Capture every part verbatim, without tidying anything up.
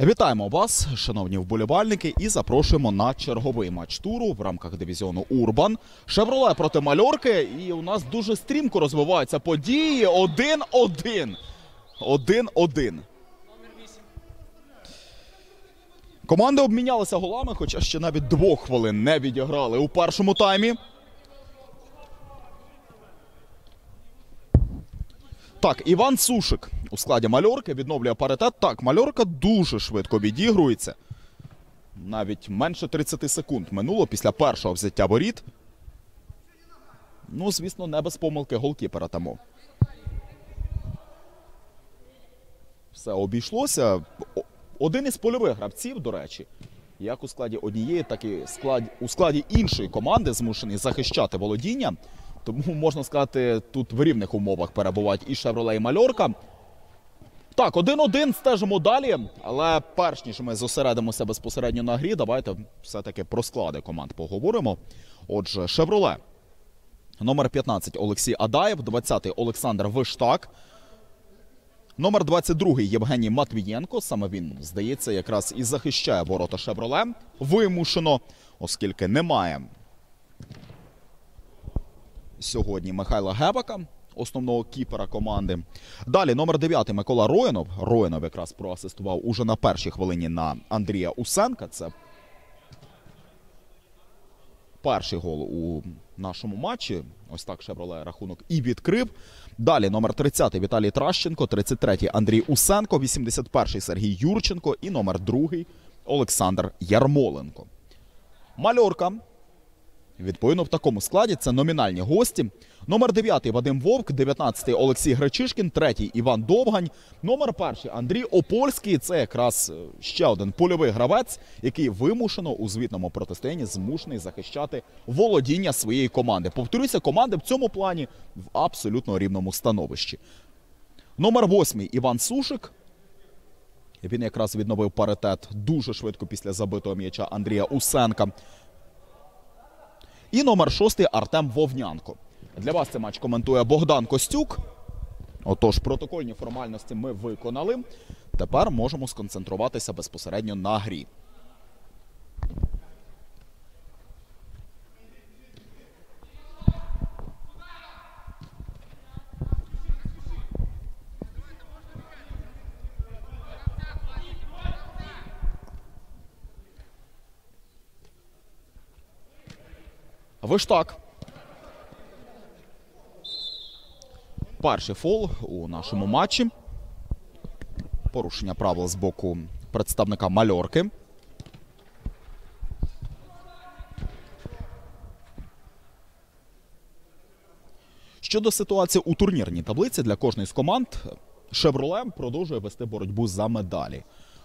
Вітаємо вас, шановні вболівальники, і запрошуємо на черговий матч туру в рамках дивізіону «Урбан». «Шевроле» проти «Мальорки», і у нас дуже стрімко розвиваються події. один один. один один. Команди обмінялися голами, хоча ще навіть двох хвилин не відіграли у першому таймі. Так, Іван Сушик у складі «Мальорки» відновлює паритет. Так, «Мальорка» дуже швидко відігрується. Навіть менше тридцяти секунд минуло після першого взяття воріт. Ну, звісно, не без помилки голкіпера тому. Все обійшлося. Один із польових гравців, до речі, як у складі однієї, так і склад... у складі іншої команди змушений захищати володіння. Тому, можна сказати, тут в рівних умовах перебувають і «Шевроле», і «Мальорка». Так, один один, стежимо далі. Але перш ніж ми зосередимося безпосередньо на грі, давайте все-таки про склади команд поговоримо. Отже, «Шевроле». Номер п'ятнадцять – Олексій Адаєв, двадцятий – Олександр Виштак. Номер двадцять два – Євгеній Матвієнко. Саме він, здається, якраз і захищає ворота «Шевроле». Вимушено, оскільки немає сьогодні Михайла Гебака, основного кіпера команди. Далі номер дев'ятий Микола Ройнов. Ройнов якраз проасистував уже на першій хвилині на Андрія Усенка. Це перший гол у нашому матчі. Ось так «Шевроле» рахунок і відкрив. Далі номер тридцятий Віталій Тращенко, тридцять третій Андрій Усенко, вісімдесят перший Сергій Юрченко і номер другий Олександр Ярмоленко. «Мальорка» відповідно в такому складі, це номінальні гості. Номер дев'ятий Вадим Вовк, дев'ятнадцятий Олексій Гречишкін, третій Іван Довгань. Номер перший Андрій Опольський, це якраз ще один польовий гравець, який вимушено у звітному протистоянні змушений захищати володіння своєї команди. Повторюся, команди в цьому плані в абсолютно рівному становищі. Номер восьмий Іван Сушик. Він якраз відновив паритет дуже швидко після забитого м'яча Андрія Усенка. І номер шостий Артем Вовнянко. Для вас цей матч коментує Богдан Костюк. Отож, протокольні формальності ми виконали. Тепер можемо сконцентруватися безпосередньо на грі. Виштак. Перший фол у нашому матчі. Порушення правил з боку представника «Мальорки». Щодо ситуації у турнірній таблиці для кожної з команд, «Шевроле» продовжує вести боротьбу за медалі.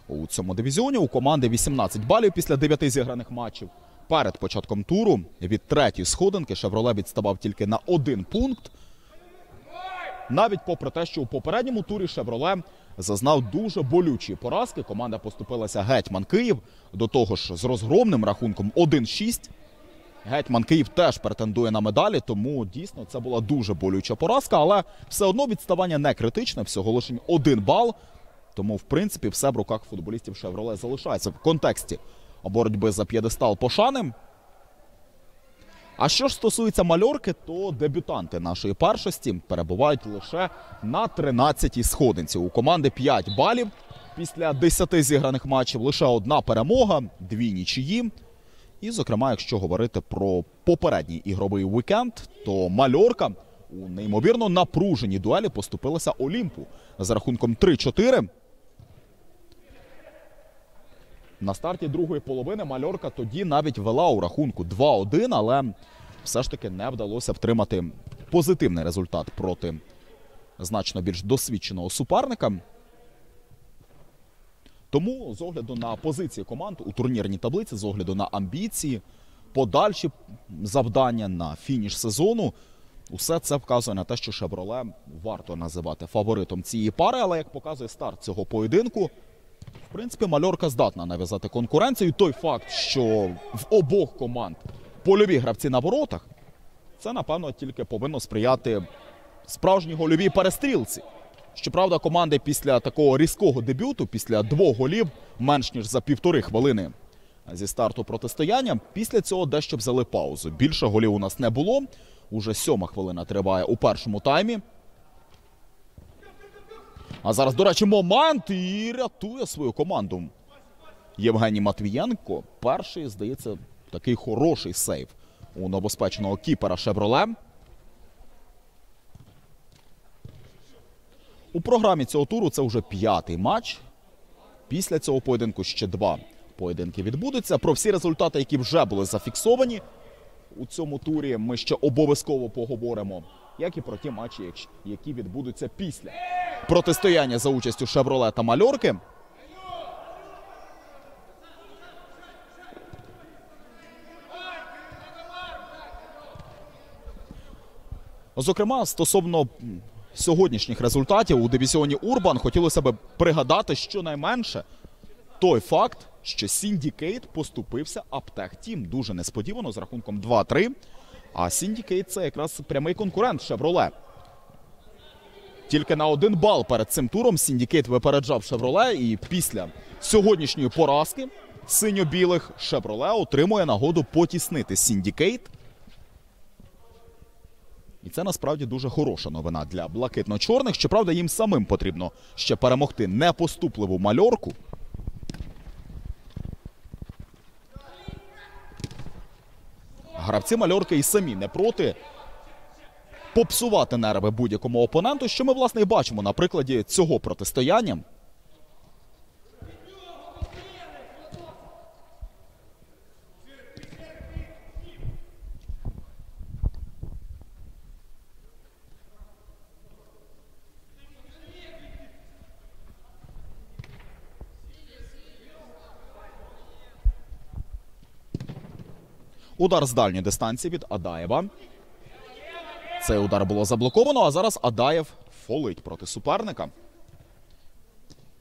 У цьому дивізіоні у команди вісімнадцять балів після дев'яти зіграних матчів. Перед початком туру від третьої сходинки «Шевроле» відставав тільки на один пункт. Навіть попри те, що у попередньому турі «Шевроле» зазнав дуже болючі поразки. Команда поступилася «Гетьман-Київ», до того ж з розгромним рахунком один шість. «Гетьман-Київ» теж претендує на медалі, тому дійсно це була дуже болюча поразка. Але все одно відставання не критичне, всього лише один бал. Тому, в принципі, все в руках футболістів «Шевроле» залишається в контексті боротьби за п'єдестал пошани. А що ж стосується «Мальорки», то дебютанти нашої першості перебувають лише на тринадцятій сходинці. У команди п'ять балів після десяти зіграних матчів, лише одна перемога, дві нічиї. І, зокрема, якщо говорити про попередній ігровий вікенд, то «Мальорка» у неймовірно напруженій дуелі поступилася «Олімпу» з рахунком три чотири. На старті другої половини «Мальорка» тоді навіть вела у рахунку два один, але все ж таки не вдалося втримати позитивний результат проти значно більш досвідченого суперника. Тому з огляду на позиції команд у турнірній таблиці, з огляду на амбіції, подальші завдання на фініш сезону, усе це вказує на те, що «Шевроле» варто називати фаворитом цієї пари, але, як показує старт цього поєдинку, в принципі, «Мальорка» здатна нав'язати конкуренцію. Той факт, що в обох команд польові гравці на воротах, це, напевно, тільки повинно сприяти справжній гольовій перестрілці, Щоправда, команди після такого різкого дебюту, після двох голів, менш ніж за півтори хвилини зі старту протистояння, після цього дещо взяли паузу. Більше голів у нас не було. Уже сьома хвилина триває у першому таймі. А зараз, до речі, момент, і рятує свою команду Євгеній Матвієнко. Перший, здається, такий хороший сейв у новоспеченого кіпера «Шевроле». У програмі цього туру це вже п'ятий матч. Після цього поєдинку ще два поєдинки відбудуться. Про всі результати, які вже були зафіксовані у цьому турі, ми ще обов'язково поговоримо, як і про ті матчі, які відбудуться після протистояння за участю «Шевроле» та «Мальорки». Зокрема, стосовно сьогоднішніх результатів у дивізіоні «Урбан» хотілося б пригадати щонайменше той факт, що «Syndicate» поступився «Аптек-Тім» дуже несподівано з рахунком два три. А «Syndicate» – це якраз прямий конкурент «Шевроле». Тільки на один бал перед цим туром «Syndicate» випереджав «Шевроле», і після сьогоднішньої поразки синьо-білих «Шевроле» отримує нагоду потіснити «Syndicate». І це насправді дуже хороша новина для блакитно-чорних. Щоправда, їм самим потрібно ще перемогти непоступливу «Мальорку». Гравці «Мальорки» і самі не проти попсувати нерви будь-якому опоненту, що ми, власне, і бачимо на прикладі цього протистояння. Удар з дальньої дистанції від Адаєва. Цей удар було заблоковано, а зараз Адаєв фолить проти суперника.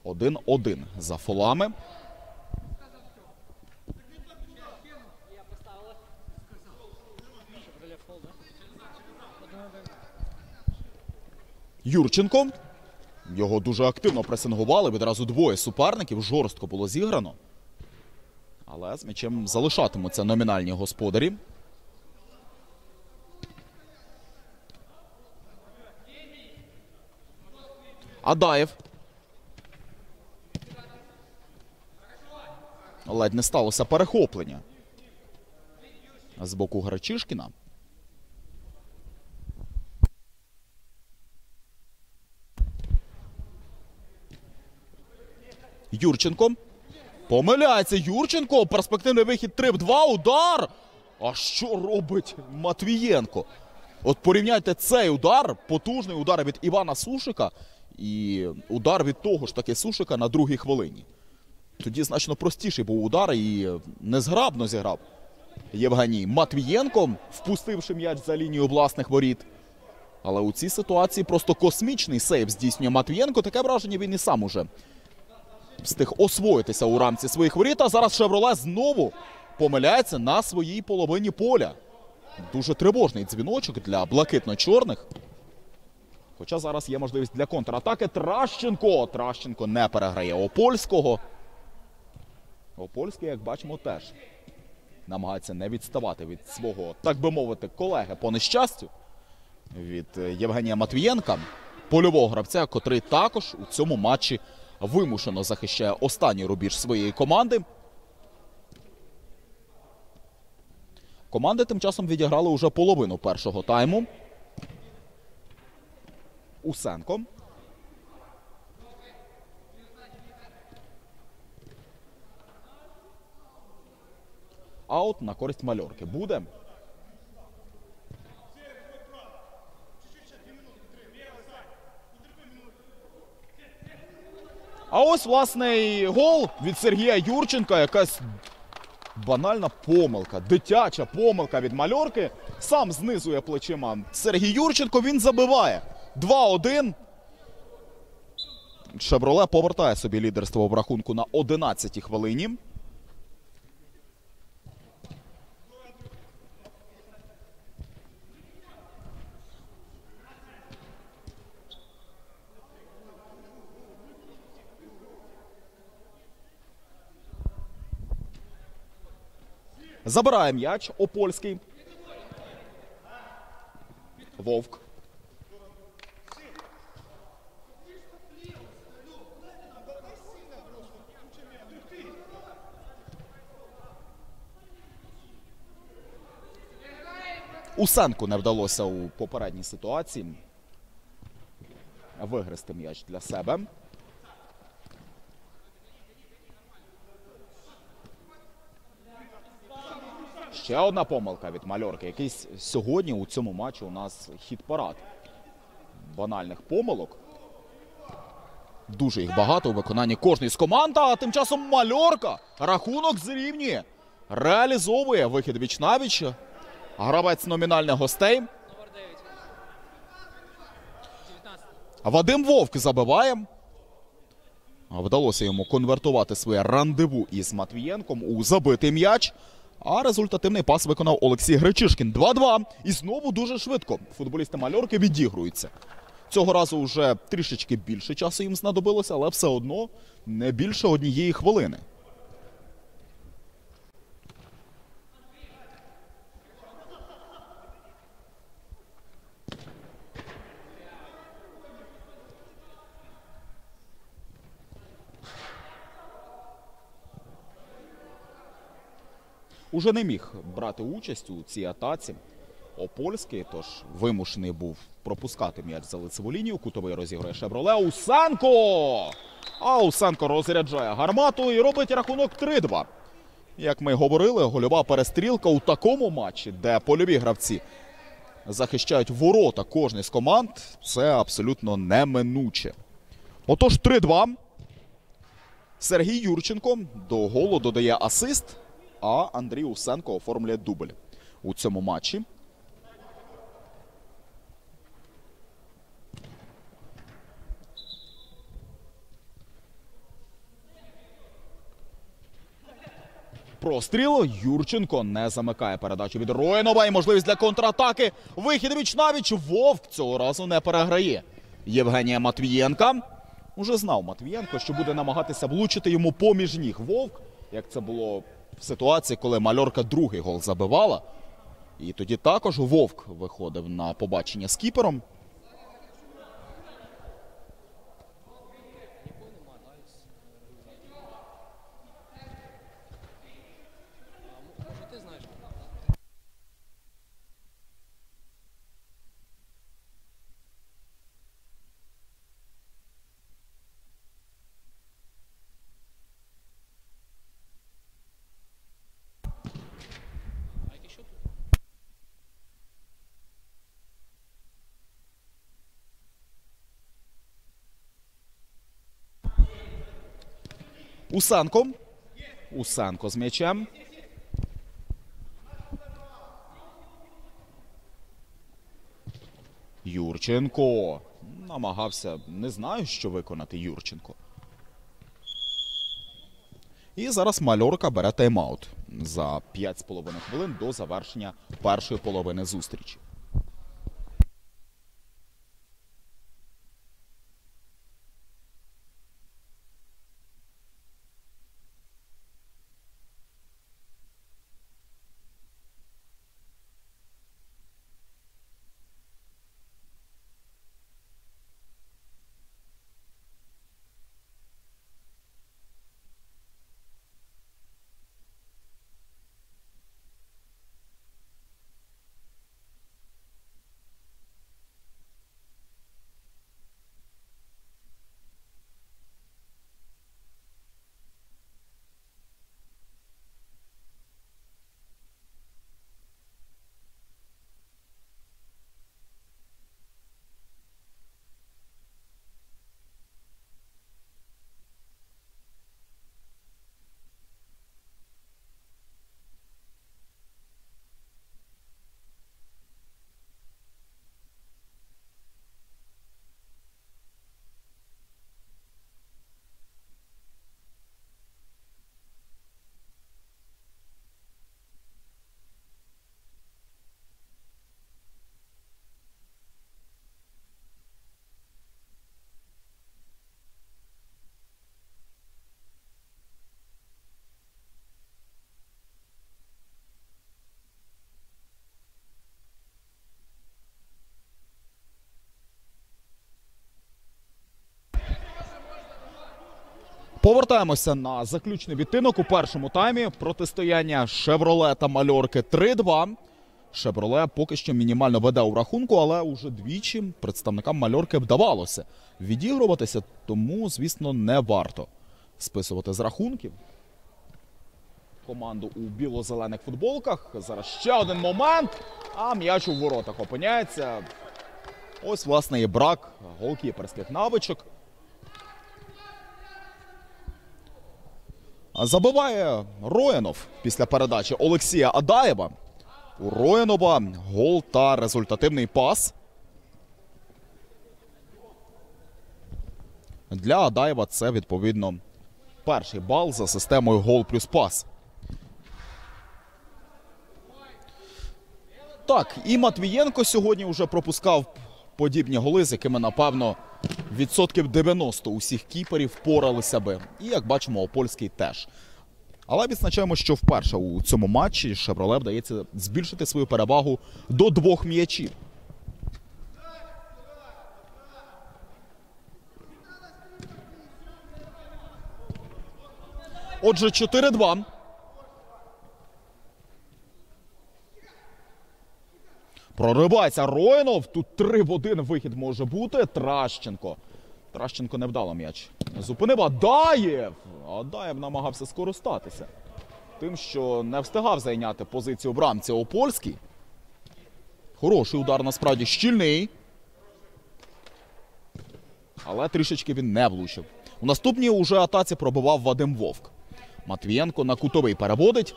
один один за фолами. Юрченко. Його дуже активно пресингували, відразу двоє суперників, жорстко було зіграно. Але з м'ячем залишатимуться номінальні господарі. Адаєв. Ледь не сталося перехоплення з боку Гречишкіна. Юрченко. Помиляється Юрченко. Перспективний вихід три в два. Удар. А що робить Матвієнко? От порівняйте цей удар, потужний удар від Івана Сушика і удар від того ж таки Сушика на другій хвилині. Тоді значно простіший був удар і незграбно зіграв Євгеній Матвієнко, впустивши м'яч за лінію власних воріт. Але у цій ситуації просто космічний сейв здійснює Матвієнко. Таке враження, він і сам уже встиг освоїтися у рамці своїх воріт. А зараз «Шевроле» знову помиляється на своїй половині поля. Дуже тривожний дзвіночок для блакитно-чорних. Хоча зараз є можливість для контратаки. Тращенко. Тращенко не переграє Опольського. Опольський, як бачимо, теж намагається не відставати від свого, так би мовити, колеги по нещастю, від Євгенія Матвієнка, польового гравця, котрий також у цьому матчі вимушено захищає останній рубіж своєї команди. Команди тим часом відіграли уже половину першого тайму. Усенко. Аут на користь «Мальорки» буде. А ось, власне, гол від Сергія Юрченка. Якась банальна помилка, дитяча помилка від «Мальорки». Сам знизує плечима Сергій Юрченко, він забиває. два один. «Шевроле» повертає собі лідерство в рахунку на одинадцятій хвилині. Забирає м'яч Опольський. Вовк. Усенку не вдалося у попередній ситуації вигризти м'яч для себе. Ще одна помилка від Мальорки. Якийсь сьогодні у цьому матчі у нас хіт-парад банальних помилок. Дуже їх багато у виконанні кожної з команд. А тим часом Мальорка рахунок зрівнює. Реалізовує вихід віч-навіч. Гравець номінальних гостей. Вадим Вовк забиває. Вдалося йому конвертувати своє рандеву із Матвієнком у забитий м'яч. А результативний пас виконав Олексій Гречишкін. два-два. І знову дуже швидко футболісти Мальорки відігруються. Цього разу вже трішечки більше часу їм знадобилося, але все одно не більше однієї хвилини. Уже не міг брати участь у цій атаці Опольський, тож вимушений був пропускати м'яч за лицеву лінію. Кутовий розігрує Шевроле. Усенко! А Усенко розряджає гармату і робить рахунок три-два. Як ми говорили, гольова перестрілка у такому матчі, де польові гравці захищають ворота кожної з команд, це абсолютно неминуче. Отож три-два. Сергій Юрченко до голу додає асист. А Андрій Усенко оформлює дубль у цьому матчі. Простріл. Юрченко не замикає передачу від Ройнова. І можливість для контратаки. Вихід віч-навіч. Вовк цього разу не переграє Євгенія Матвієнка. Уже знав Матвієнко, що буде намагатися влучити йому поміж ніг Вовк. Як це було в ситуації, коли Мальорка другий гол забивала. І тоді також Вовк виходив на побачення з кіпером. Усенко. Усенко з м'ячем. Юрченко. Намагався, не знаю, що виконати Юрченко. І зараз Мальорка бере тайм-аут за п'ять з половиною хвилин до завершення першої половини зустрічі. Повертаємося на заключний відтинок у першому таймі. Протистояння «Шевроле» та «Мальорки» три-два. «Шевроле» поки що мінімально веде у рахунку, але уже двічі представникам «Мальорки» вдавалося відігруватися, тому, звісно, не варто списувати з рахунків команду у біло-зелених футболках. Зараз ще один момент, а м'яч у воротах опиняється. Ось, власне, і брак голкіперських навичок. Забиває Ройнов після передачі Олексія Адаєва. У Ройнова гол та результативний пас. Для Адаєва це, відповідно, перший бал за системою гол плюс пас. Так, і Матвієнко сьогодні вже пропускав подібні голи, з якими, напевно, відсотків дев'яносто усіх кіперів впоралися би. І, як бачимо, Опольський теж. Але відзначаємо, що вперше у цьому матчі «Шевроле» вдається збільшити свою перевагу до двох м'ячів. Отже, чотири-два. Проривається Ройнов. Тут три в один вихід може бути. Тращенко. Тращенко не вдало м'яч зупинив. Адаєв. Адаєв намагався скористатися тим, що не встигав зайняти позицію в рамці Опольський. Хороший удар, насправді, щільний. Але трішечки він не влучив. У наступній уже атаці пробивав Вадим Вовк. Матвієнко на кутовий переводить.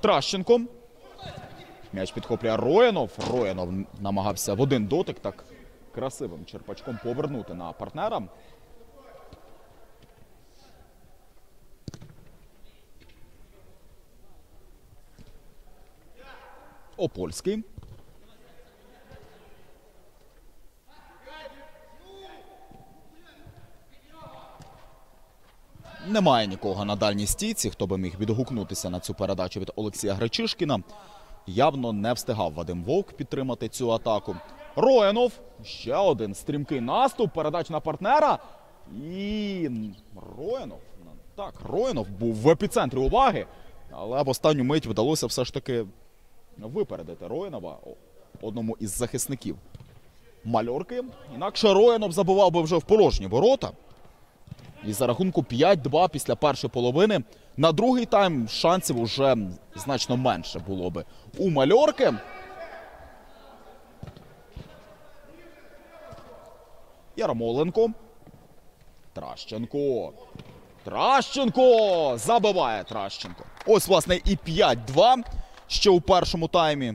Тращенко. М'яч підхоплює Ройнов. Ройнов намагався в один дотик так красивим черпачком повернути на партнера. Опольський. Немає нікого на дальній стійці, хто би міг відгукнутися на цю передачу від Олексія Гречишкіна. Явно не встигав Вадим Вовк підтримати цю атаку. Ройнов. Ще один стрімкий наступ. Передач на партнера. І Ройнов. Так, Ройнов був в епіцентрі уваги. Але в останню мить вдалося все ж таки випередити Ройнова, одному із захисників «Мальорки». Інакше Ройнов забивав би вже в порожні ворота. І за рахунку п'ять-два після першої половини на другий тайм шансів уже значно менше було би у «Мальорки». Ярмоленко. Тращенко. Тращенко! Забиває Тращенко. Ось, власне, і п'ять-два ще у першому таймі.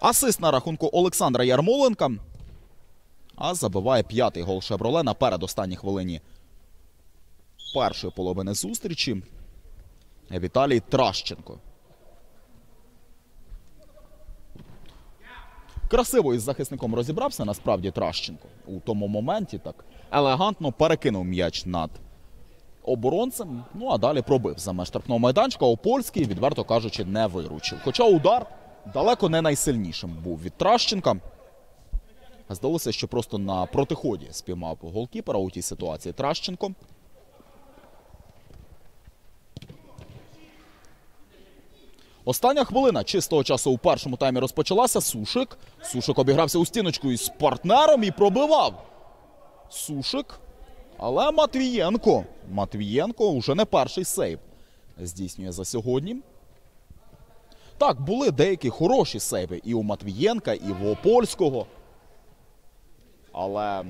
Асист на рахунку Олександра Ярмоленка. А забиває п'ятий гол «Шевроле» на передостанній хвилині першої половини зустрічі Віталій Тращенко. Красиво із захисником розібрався насправді Тращенко. У тому моменті так елегантно перекинув м'яч над оборонцем. Ну а далі пробив за меж штрафного майданчика. Опольський, відверто кажучи, не виручив. Хоча удар далеко не найсильнішим був від Тращенка. Здалося, що просто на протиході спіймав голкіпера у тій ситуації Тращенко. Остання хвилина чистого часу у першому таймі розпочалася. Сушик. Сушик обігрався у стіночку із партнером і пробивав. Сушик. Але Матвієнко. Матвієнко уже не перший сейв здійснює за сьогодні. Так, були деякі хороші сейви і у Матвієнка, і в Опольського. Але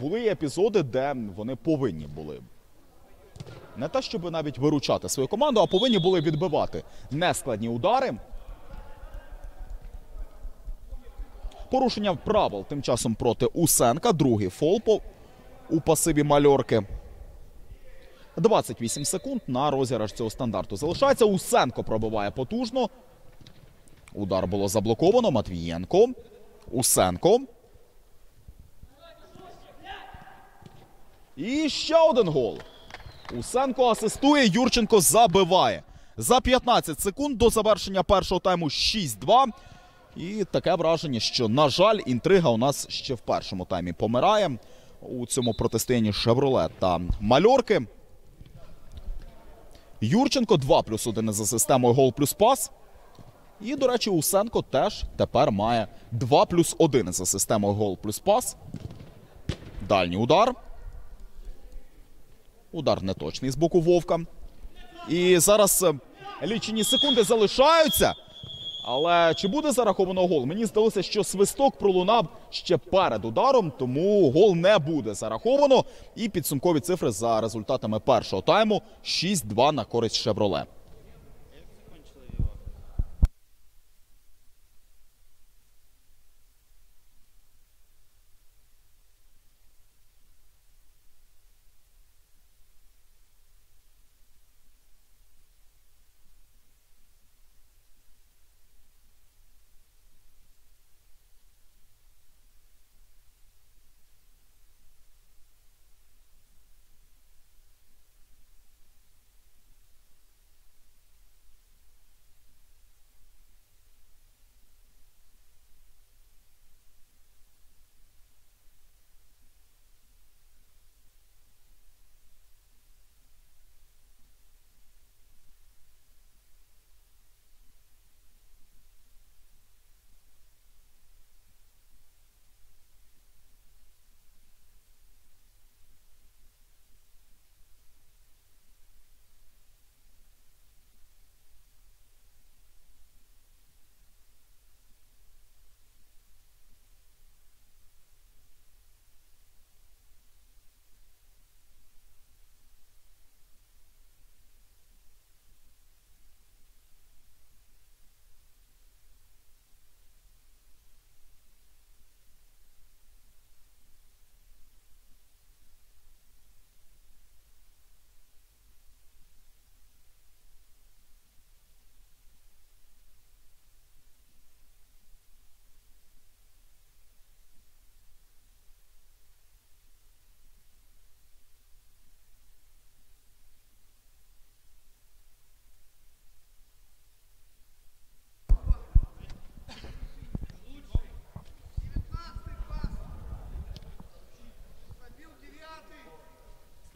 були епізоди, де вони повинні були не те, щоб навіть виручати свою команду, а повинні були відбивати нескладні удари. Порушення правил тим часом проти Усенка. Другий фол у пасиві «Мальорки». двадцять вісім секунд на розіграш цього стандарту залишається. Усенко пробиває потужно. Удар було заблоковано. Матвієнко. Усенко. І ще один гол. Усенко асистує, Юрченко забиває. За п'ятнадцять секунд до завершення першого тайму шість-два. І таке враження, що, на жаль, інтрига у нас ще в першому таймі помирає. У цьому протистоянні «Шевроле» та «Мальорки». Юрченко два плюс один за системою гол плюс пас. І, до речі, Усенко теж тепер має два плюс один за системою гол плюс пас. Дальній удар. Удар неточний з боку Вовка. І зараз лічені секунди залишаються. Але чи буде зараховано гол? Мені здалося, що свисток пролунав ще перед ударом, тому гол не буде зараховано. І підсумкові цифри за результатами першого тайму – шість-два на користь «Шевроле».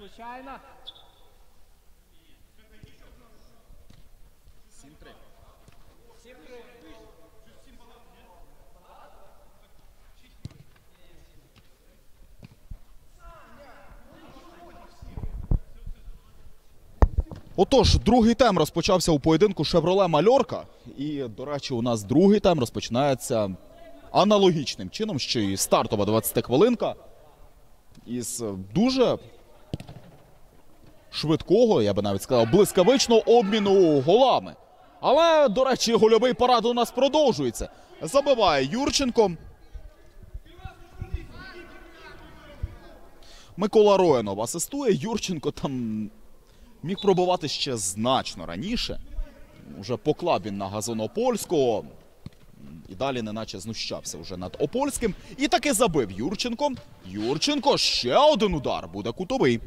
Звичайно. Отож, другий тайм розпочався у поєдинку «Шевроле-Мальорка». І, до речі, у нас другий тайм розпочинається аналогічним чином, що і стартова двадцятихвилинка із дуже швидкого, я би навіть сказав, блискавичного обміну голами. Але, до речі, гольовий парад у нас продовжується. Забиває Юрченко. Микола Ройнов асистує. Юрченко там міг пробувати ще значно раніше. Уже поклав він на газон Опольського. І далі неначе знущався вже над Опольським. І таки забив Юрченко. Юрченко, ще один удар, буде кутовий.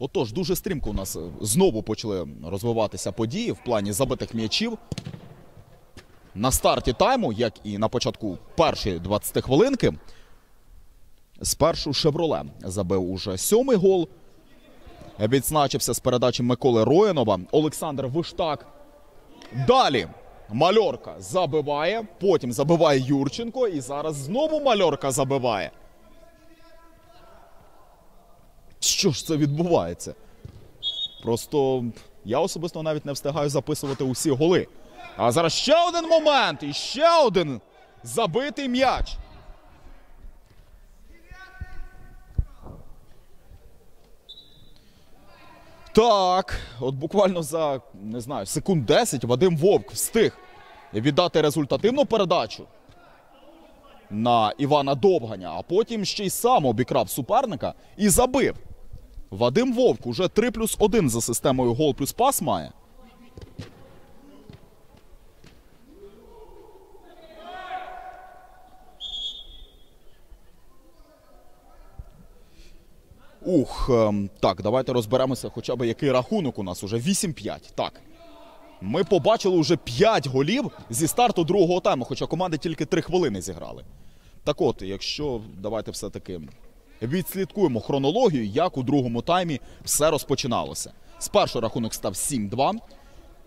Отож, дуже стрімко у нас знову почали розвиватися події в плані забитих м'ячів. На старті тайму, як і на початку першої двадцятихвилинки, спершу «Шевроле» забив уже сьомий гол. Відзначився з передачі Миколи Роєнова. Олександр Виштак. Далі «Мальорка» забиває, потім забиває Юрченко і зараз знову «Мальорка» забиває. Що ж це відбувається? Просто я особисто навіть не встигаю записувати усі голи. А зараз ще один момент і ще один забитий м'яч. Так, от буквально за, не знаю, секунд десять Вадим Вовк встиг віддати результативну передачу на Івана Довганя, а потім ще й сам обікрав суперника і забив. Вадим Вовк уже три плюс один за системою гол плюс пас має. рух. Так, давайте розберемося хоча б, який рахунок у нас уже. вісім п'ять. Так. Ми побачили вже п'ять голів зі старту другого тайму, хоча команди тільки три хвилини зіграли. Так от, якщо, давайте все-таки відслідкуємо хронологію, як у другому таймі все розпочиналося. Спершу рахунок став сім два.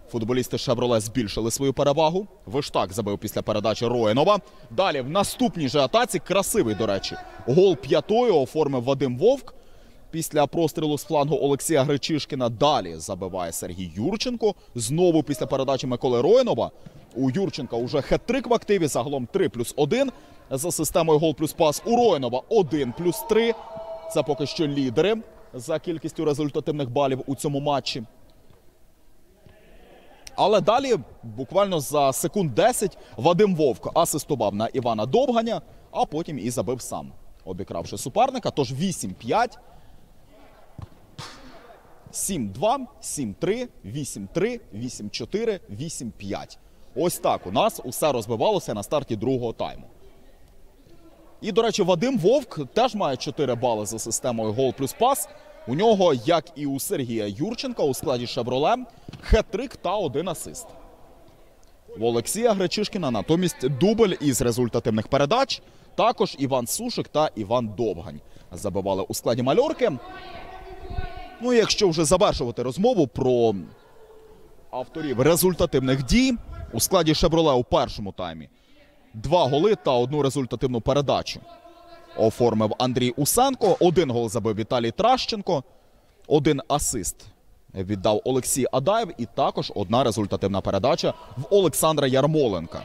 Футболісти «Шевроле» збільшили свою перевагу. Виштак забив після передачі Ройнова. Далі в наступній же атаці, красивий, до речі, гол п'ятою оформив Вадим Вовк. Після прострілу з флангу Олексія Гречишкіна далі забиває Сергій Юрченко. Знову після передачі Миколи Ройнова. У Юрченка вже хет-трик в активі, загалом три плюс один. За системою гол плюс пас у Ройнова один плюс три. Це поки що лідери за кількістю результативних балів у цьому матчі. Але далі, буквально за секунд десять, Вадим Вовк асистував на Івана Довганя, а потім і забив сам, обікравши суперника. Тож вісім п'ять. сім два, сім три, вісім три, вісім чотири, вісім п'ять. Ось так у нас усе розбивалося на старті другого тайму. І, до речі, Вадим Вовк теж має чотири бали за системою гол плюс пас. У нього, як і у Сергія Юрченка, у складі «Шевроле» хет-трик та один асист. У Олексія Гречишкіна натомість дубль із результативних передач. Також Іван Сушик та Іван Довгань забивали у складі «Мальорки». Ну, якщо вже завершувати розмову про авторів результативних дій, у складі «Шевроле» у першому таймі два голи та одну результативну передачу оформив Андрій Усенко, один гол забив Віталій Тращенко, один асист віддав Олексій Адаєв і також одна результативна передача в Олександра Ярмоленка.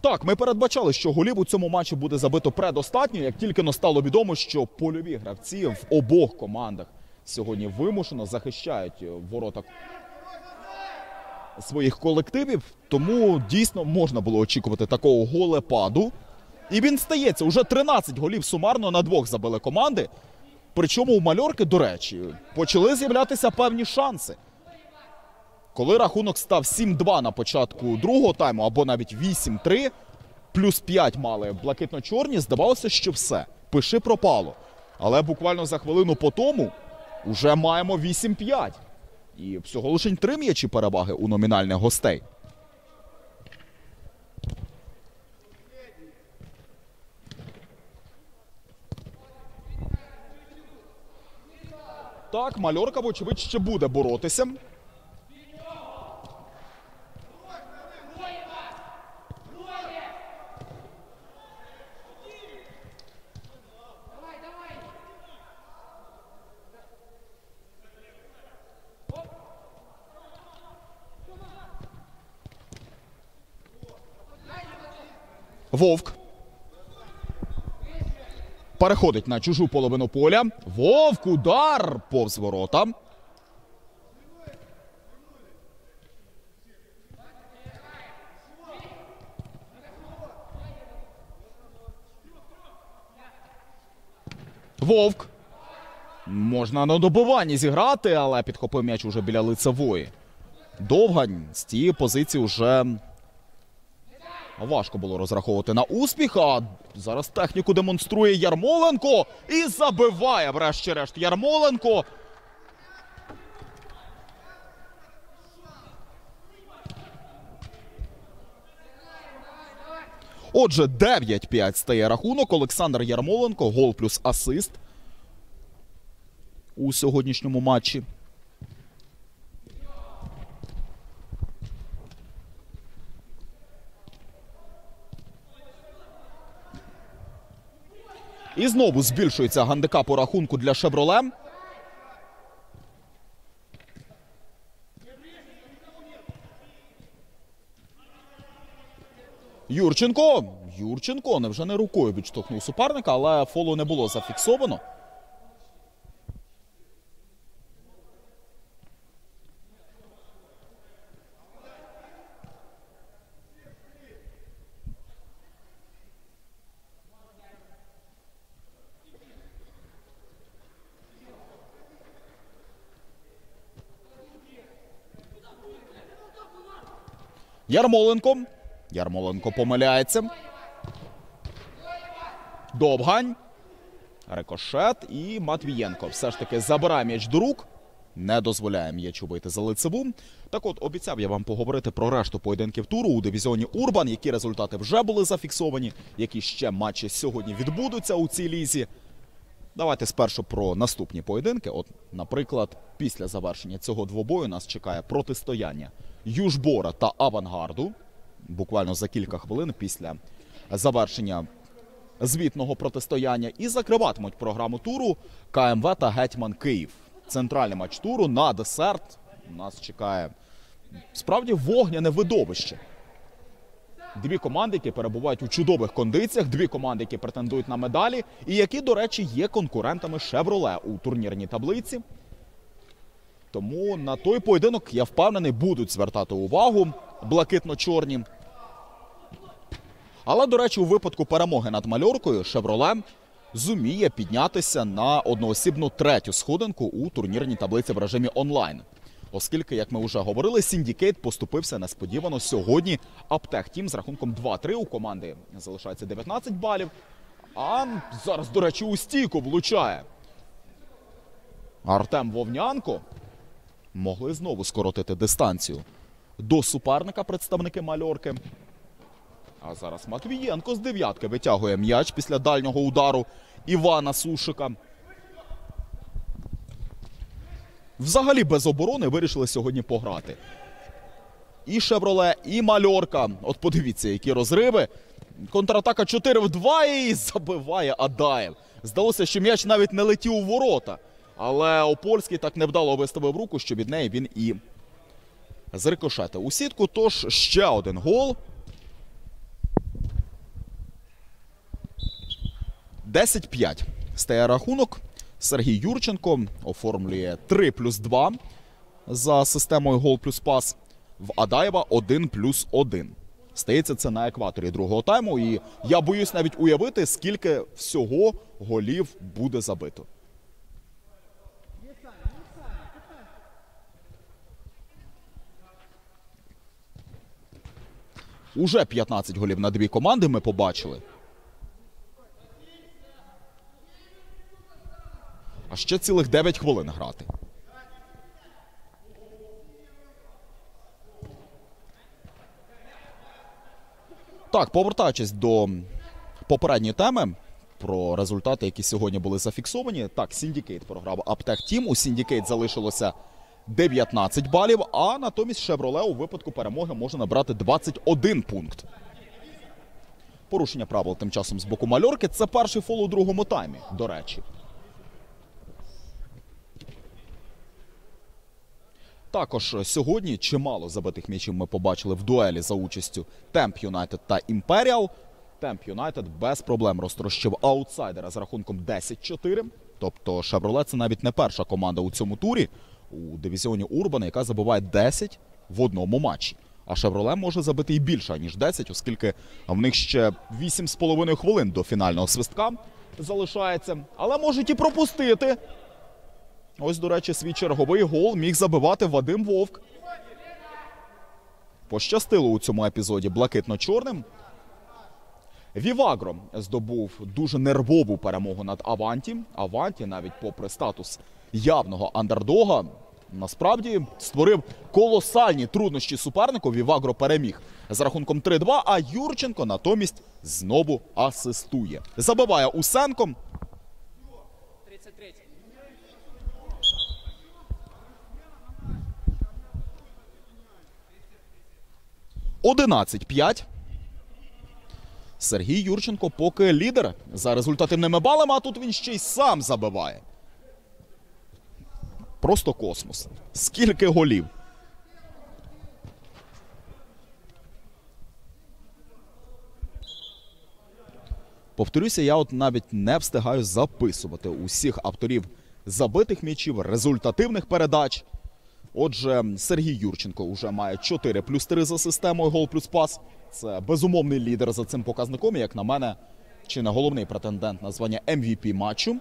Так, ми передбачали, що голів у цьому матчі буде забито предостатньо, як тільки но стало відомо, що польові гравці в обох командах сьогодні вимушено захищають ворота своїх колективів, тому дійсно можна було очікувати такого голепаду. І він стається. Уже тринадцять голів сумарно на двох забили команди. Причому у «Мальорки», до речі, почали з'являтися певні шанси. Коли рахунок став сім два на початку другого тайму, або навіть вісім три, плюс п'ять мали блакитно-чорні, здавалося, що все, пиши пропало. Але буквально за хвилину по тому вже маємо вісім п'ять. І всього лише три м'ячі переваги у номінальних гостей. Так, «Мальорка», вочевидь, ще буде боротися. Вовк переходить на чужу половину поля. Вовк, удар повз ворота. Вовк. Можна на добиванні зіграти, але підхопив м'яч уже біля лицевої. Довгань з тієї позиції вже важко було розраховувати на успіх, а зараз техніку демонструє Ярмоленко і забиває, врешті-решт, Ярмоленко. Отже, дев'ять п'ять стає рахунок. Олександр Ярмоленко, гол плюс асист у сьогоднішньому матчі. І знову збільшується гандикап у рахунку для «Шевроле». Юрченко. Юрченко невже не рукою відштовхнув суперника, але фолу не було зафіксовано. Ярмоленко. Ярмоленко помиляється. Довгань. Рикошет і Матвієнко все ж таки забирає м'яч до рук. Не дозволяє м'ячу вийти за лицеву. Так от, обіцяв я вам поговорити про решту поєдинків туру у дивізіоні «Урбан», які результати вже були зафіксовані, які ще матчі сьогодні відбудуться у цій лізі. Давайте спершу про наступні поєдинки. От, наприклад, після завершення цього двобою нас чекає протистояння Южбора та Авангарду. Буквально за кілька хвилин після завершення звітного протистояння. І закриватимуть програму туру КМВ та Гетьман-Київ. Центральний матч туру на десерт. Нас чекає справді вогняне видовище. Дві команди, які перебувають у чудових кондиціях, дві команди, які претендують на медалі, і які, до речі, є конкурентами «Шевроле» у турнірній таблиці. Тому на той поєдинок, я впевнений, будуть звертати увагу блакитно-чорні. Але, до речі, у випадку перемоги над Мальоркою «Шевроле» зуміє піднятися на одноосібну третю сходинку у турнірній таблиці в режимі онлайн. Оскільки, як ми вже говорили, Syndicate поступився несподівано сьогодні Аптек-Тім з рахунком два три. У команди залишається дев'ятнадцять балів. А зараз, до речі, у стійку влучає Артем Вовнянко. Могли знову скоротити дистанцію до суперника представники Мальорки. А зараз Матвієнко з дев'ятки витягує м'яч після дальнього удару Івана Сушика. Взагалі без оборони вирішили сьогодні пограти. І «Шевроле», і «Мальорка». От подивіться, які розриви. Контратака чотири в два і забиває Адаєв. Здалося, що м'яч навіть не летів у ворота. Але Опольський так невдало виставив руку, що від неї він і зрикошетив у сітку. Тож ще один гол. десять п'ять стає рахунок. Сергій Юрченко оформлює три плюс два за системою гол плюс пас. В Адаєва один плюс один. Стається це на екваторі другого тайму. І я боюсь навіть уявити, скільки всього голів буде забито. Уже п'ятнадцять голів на дві команди ми побачили. А ще цілих дев'ять хвилин грати. Так, повертаючись до попередньої теми про результати, які сьогодні були зафіксовані. Так, Syndicate програв Аптек-Тім. У Syndicate залишилося дев'ятнадцять балів, а натомість «Шевроле» у випадку перемоги може набрати двадцять один пункт. Порушення правил тим часом з боку Мальорки. Це перший фол у другому таймі, до речі. Також сьогодні чимало забитих м'ячів ми побачили в дуелі за участю Темп Юнайтед та Імперіал. Темп Юнайтед без проблем розтрощив аутсайдера з рахунком десять чотири. Тобто «Шевроле» – це навіть не перша команда у цьому турі у дивізіоні «Урбана», яка забиває десять в одному матчі. А «Шевроле» може забити і більше, ніж десять, оскільки в них ще вісім з половиною хвилин до фінального свистка залишається. Але можуть і пропустити. Ось, до речі, свій черговий гол міг забивати Вадим Вовк. Пощастило у цьому епізоді блакитно-чорним. Вівагро здобув дуже нервову перемогу над Аванті. Аванті, навіть попри статус явного андердога, насправді створив колосальні труднощі супернику. Вівагро переміг з рахунком три два, а Юрченко натомість знову асистує. Забиває Усенко. одинадцять п'ять. Сергій Юрченко поки лідер за результативними балами, а тут він ще й сам забиває. Просто космос. Скільки голів. Повторюся, я от навіть не встигаю записувати усіх авторів забитих м'ячів, результативних передач. Отже, Сергій Юрченко вже має чотири плюс три за системою гол плюс пас. Це безумовний лідер за цим показником, як на мене, чи не головний претендент на звання ем ві пі матчу.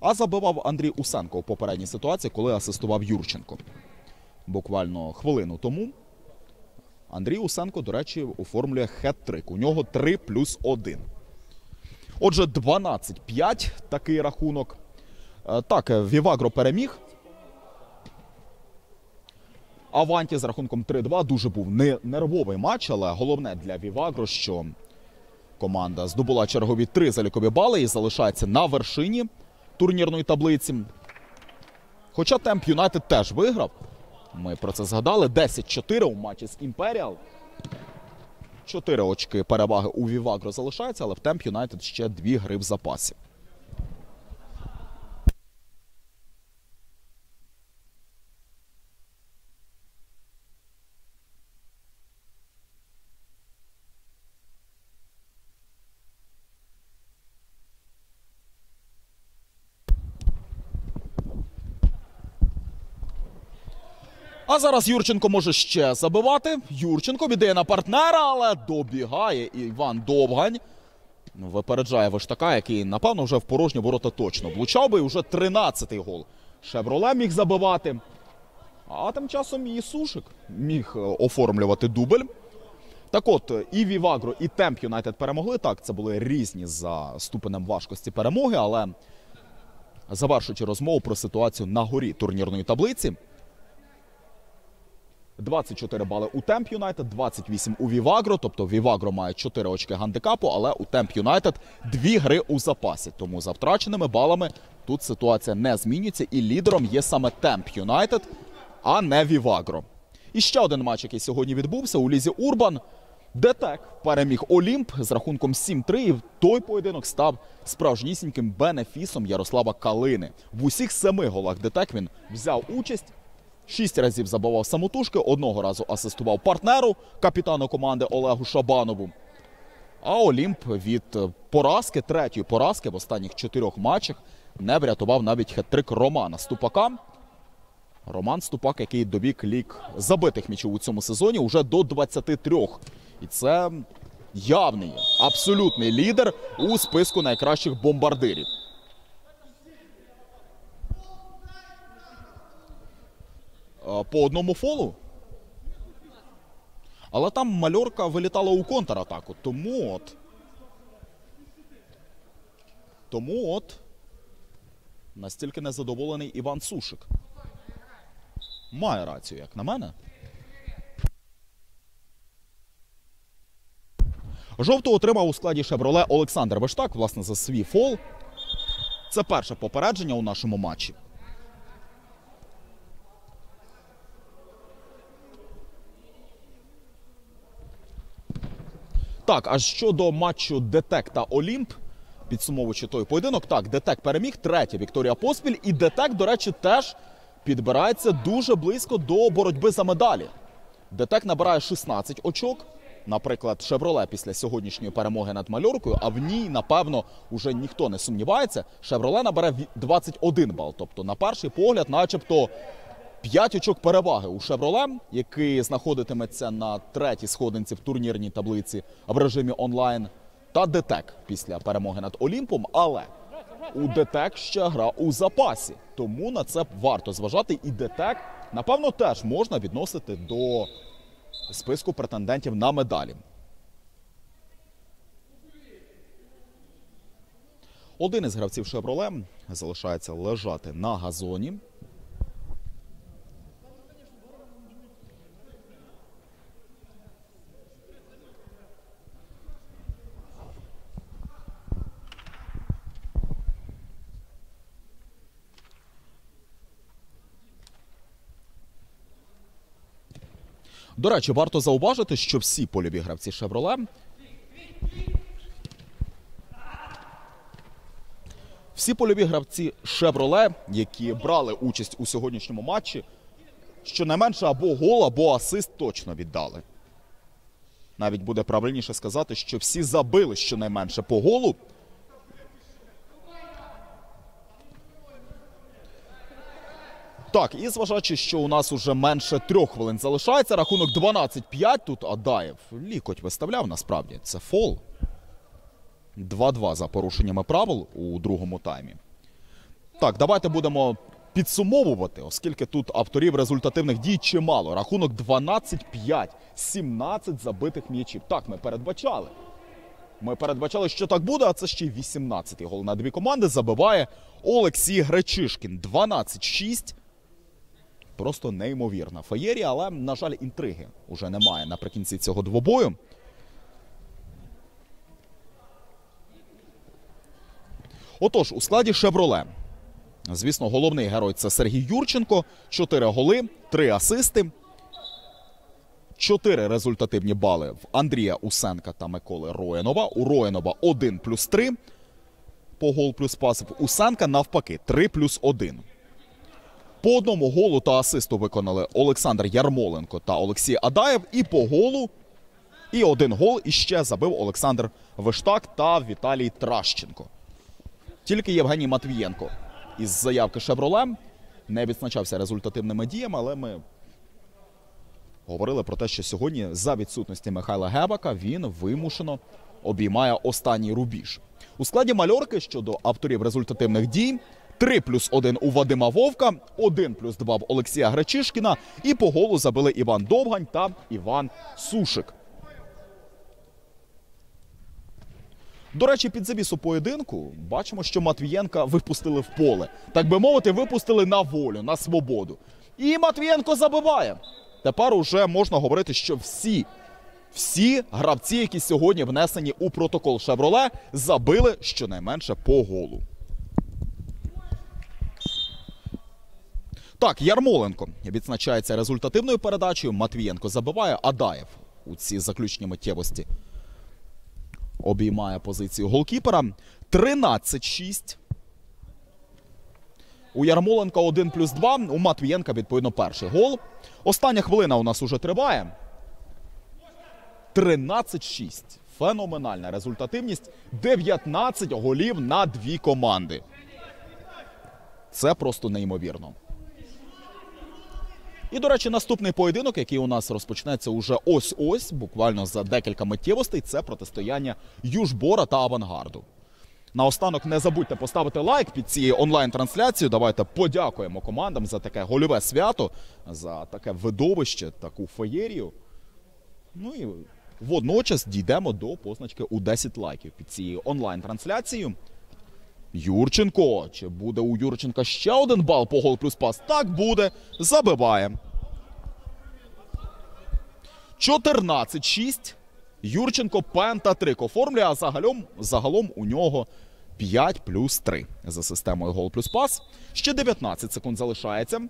А забивав Андрій Усенко у попередній ситуації, коли асистував Юрченко. Буквально хвилину тому Андрій Усенко, до речі, оформлює хет-трик. У нього три плюс один. Отже, дванадцять п'ять такий рахунок. Так, Вівагро переміг. Аванті з рахунком три-два. Дуже був нервовий матч, але головне для Вівагро, що команда здобула чергові три залікові бали і залишається на вершині турнірної таблиці. Хоча Темп Юнайтед теж виграв. Ми про це згадали. десять-чотири у матчі з Імперіал. Чотири очки переваги у Вівагро залишається, але в Темп Юнайтед ще дві гри в запасі. А зараз Юрченко може ще забивати. Юрченко віддає на партнера, але добігає Іван Довгань. Випереджає Виштака, який, напевно, вже в порожні ворота точно влучав би. І вже тринадцятий гол Шевроле міг забивати. А тим часом і Сушик міг оформлювати дубль. Так от, і Вівагро, і Темп Юнайтед перемогли. Так, це були різні за ступенем важкості перемоги, але завершуючи розмову про ситуацію на горі турнірної таблиці, двадцять чотири бали у Темп Юнайтед, двадцять вісім у Вівагро, тобто Вівагро має чотири очки гандикапу, але у Темп Юнайтед дві гри у запасі. Тому за втраченими балами тут ситуація не змінюється і лідером є саме Темп Юнайтед, а не Вівагро. І ще один матч, який сьогодні відбувся у лізі Урбан. Детек переміг Олімп з рахунком сім-три, і той поєдинок став справжнісіньким бенефісом Ярослава Калини. В усіх семи голах Детек він взяв участь. Шість разів забивав самотужки, одного разу асистував партнеру, капітану команди Олегу Шабанову. А Олімп від поразки, третьої поразки в останніх чотирьох матчах не врятував навіть хет-трик Романа Ступака. Роман Ступак, який добіг лік забитих м'ячів у цьому сезоні, уже до двадцяти трьох. І це явний, абсолютний лідер у списку найкращих бомбардирів. По одному фолу. Але там Мальорка вилітала у контратаку. Тому от. Тому от. Настільки незадоволений Іван Сушик. Має рацію, як на мене. Жовту отримав у складі Шевроле Олександр Виштак, власне, за свій фол. Це перше попередження у нашому матчі. Так, а щодо матчу Детек та Олімп, підсумовуючи той поєдинок, так, Детек переміг, третя вікторія поспіль. І Детек, до речі, теж підбирається дуже близько до боротьби за медалі. Детек набирає шістнадцять очок, наприклад, Шевроле після сьогоднішньої перемоги над Мальоркою, а в ній, напевно, уже ніхто не сумнівається, Шевроле набере двадцять один бал. Тобто, на перший погляд, начебто, п'ять очок переваги у Шевроле, який знаходитиметься на третій сходинці в турнірній таблиці в режимі онлайн, та Детек після перемоги над Олімпом. Але у Детек ще гра у запасі, тому на це варто зважати. І Детек, напевно, теж можна відносити до списку претендентів на медалі. Один із гравців Шевроле залишається лежати на газоні. До речі, варто зауважити, що всі польові гравці Шевроле всі польові гравці Шевроле, які брали участь у сьогоднішньому матчі, щонайменше або гол, або асист точно віддали. Навіть буде правильніше сказати, що всі забили щонайменше по голу. Так, і зважаючи, що у нас уже менше трьох хвилин залишається, рахунок дванадцять-п'ять, тут Адаєв лікоть виставляв, насправді, це фол. два-два за порушеннями правил у другому таймі. Так, давайте будемо підсумовувати, оскільки тут авторів результативних дій чимало. Рахунок дванадцять п'ять, сімнадцять забитих м'ячів. Так, ми передбачали. Ми передбачали, що так буде, а це ще й вісімнадцятий гол на дві команди забиває Олексій Гречишкін. дванадцять шість. Просто неймовірна феєрія, але, на жаль, інтриги уже немає наприкінці цього двобою. Отож, у складі «Шевроле». Звісно, головний герой – це Сергій Юрченко. Чотири голи, три асисти. Чотири результативні бали в Андрія Усенка та Миколи Ройнова. У Ройнова один плюс три по гол плюс пас. В Усенка навпаки три плюс один. По одному голу та асисту виконали Олександр Ярмоленко та Олексій Адаєв. І по голу, і один гол іще забив Олександр Виштак та Віталій Тращенко. Тільки Євгеній Матвієнко із заявки «Шевроле» не відзначався результативними діями, але ми говорили про те, що сьогодні за відсутності Михайла Гебака він вимушено обіймає останній рубіж. У складі «Мальорки» щодо авторів результативних дій три плюс один у Вадима Вовка, один плюс два в Олексія Гречишкіна і по голу забили Іван Довгань та Іван Сушик. До речі, під завісу поєдинку бачимо, що Матвієнка випустили в поле. Так би мовити, випустили на волю, на свободу. І Матвієнко забиває. Тепер уже можна говорити, що всі, всі гравці, які сьогодні внесені у протокол «Шевроле», забили щонайменше по голу. Так, Ярмоленко відзначається результативною передачею. Матвієнко забиває, Адаєв у цій заключній миттєвості обіймає позицію голкіпера. тринадцять шість. У Ярмоленка один плюс два, у Матвієнка, відповідно, перший гол. Остання хвилина у нас уже триває. тринадцять шість. Феноменальна результативність. дев'ятнадцять голів на дві команди. Це просто неймовірно. І, до речі, наступний поєдинок, який у нас розпочнеться уже ось-ось, буквально за декілька миттєвостей, це протистояння Южбора та Авангарду. Наостанок не забудьте поставити лайк під цією онлайн-трансляцією. Давайте подякуємо командам за таке гольове свято, за таке видовище, таку феєрію. Ну і водночас дійдемо до позначки у десять лайків під цією онлайн-трансляцією. Юрченко. Чи буде у Юрченка ще один бал по гол плюс пас? Так, буде. Забиває. чотирнадцять шість. Юрченко пентатрик оформлює, а загалом, загалом у нього п'ять плюс три за системою гол плюс пас. Ще дев'ятнадцять секунд залишається.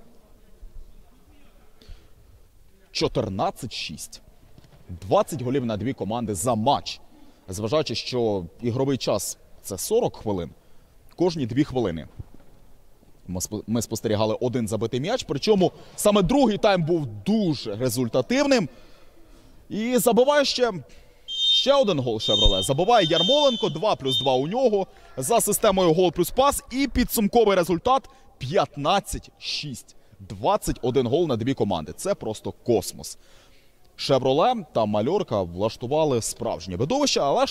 чотирнадцять шість. двадцять голів на дві команди за матч. Зважаючи, що ігровий час – це сорок хвилин. Кожні дві хвилини ми спостерігали один забитий м'яч, причому саме другий тайм був дуже результативним. І забиває ще, ще один гол «Шевроле». Забиває Ярмоленко, два плюс два у нього, за системою гол плюс пас. І підсумковий результат п'ятнадцять шість. двадцять один гол на дві команди. Це просто космос. «Шевроле» та «Мальорка» влаштували справжнє видовище, але